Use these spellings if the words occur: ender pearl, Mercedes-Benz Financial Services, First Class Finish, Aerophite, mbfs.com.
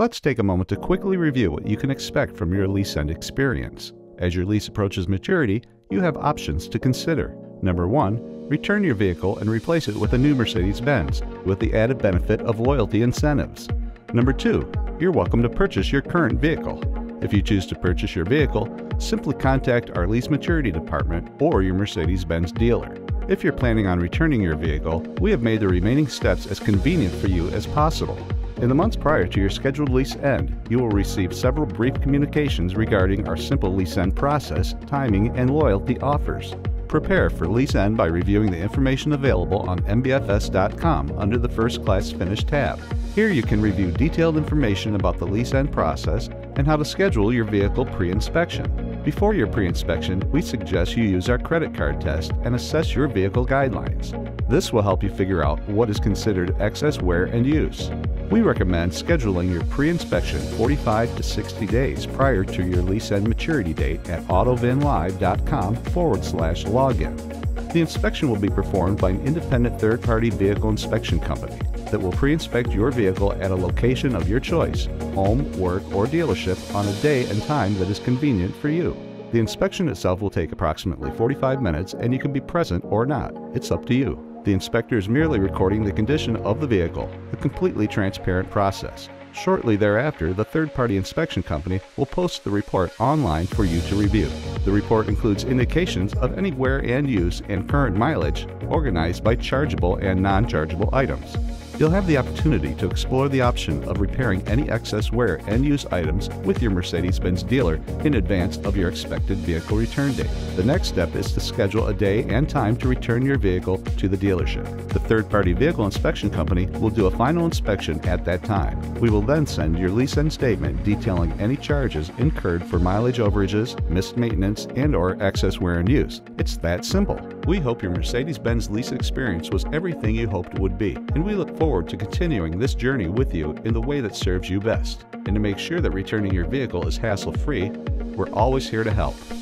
Let's take a moment to quickly review what you can expect from your lease end experience. As your lease approaches maturity, you have options to consider. Number 1, return your vehicle and replace it with a new Mercedes-Benz with the added benefit of loyalty incentives. Number 2, you're welcome to purchase your current vehicle. If you choose to purchase your vehicle, simply contact our lease maturity department or your Mercedes-Benz dealer. If you're planning on returning your vehicle, we have made the remaining steps as convenient for you as possible. In the months prior to your scheduled lease end, you will receive several brief communications regarding our simple lease end process, timing, and loyalty offers. Prepare for lease end by reviewing the information available on mbfs.com under the First Class Finish tab. Here you can review detailed information about the lease end process and how to schedule your vehicle pre-inspection. Before your pre-inspection, we suggest you use our credit card test and assess your vehicle guidelines. This will help you figure out what is considered excess wear and use. We recommend scheduling your pre-inspection 45 to 60 days prior to your lease end maturity date at autovinlive.com/login. The inspection will be performed by an independent third-party vehicle inspection company that will pre-inspect your vehicle at a location of your choice, home, work, or dealership on a day and time that is convenient for you. The inspection itself will take approximately 45 minutes and you can be present or not. It's up to you. The inspector is merely recording the condition of the vehicle, a completely transparent process. Shortly thereafter, the third-party inspection company will post the report online for you to review. The report includes indications of any wear and use and current mileage, organized by chargeable and non-chargeable items. You'll have the opportunity to explore the option of repairing any excess wear and use items with your Mercedes-Benz dealer in advance of your expected vehicle return date. The next step is to schedule a day and time to return your vehicle to the dealership. The third-party vehicle inspection company will do a final inspection at that time. We will then send your lease end statement detailing any charges incurred for mileage overages, missed maintenance, and/or excess wear and use. It's that simple. We hope your Mercedes-Benz lease experience was everything you hoped it would be, and we look forward to continuing this journey with you in the way that serves you best. And to make sure that returning your vehicle is hassle-free, we're always here to help.